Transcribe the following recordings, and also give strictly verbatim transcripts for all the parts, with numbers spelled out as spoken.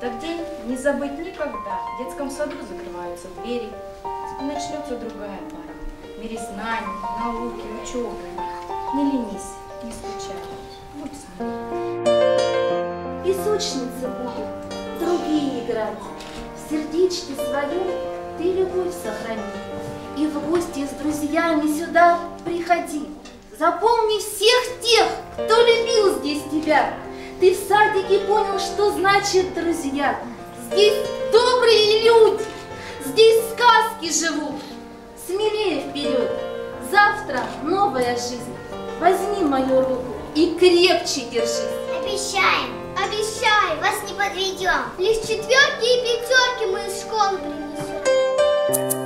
Так день не забыть никогда. В детском саду закрываются двери, начнется другая пора. В мире знаний, науки, учебы. Не ленись, не скучай, будь с нами. Песочницы будут другие играть. В сердечке своем ты любовь сохрани. И в гости с друзьями сюда приходи. Запомни всех тех, кто любил здесь тебя. Ты в садике понял, что значит друзья. Здесь добрые люди, здесь сказки живут. Смелее вперед, завтра новая жизнь. Возьми мою руку и крепче держись. Обещаем, обещаем, вас не подведем. Лишь четверки и пятерки мы из школы принесем.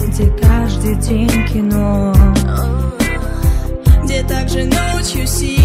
Где каждый день кино, где также ночью сидит.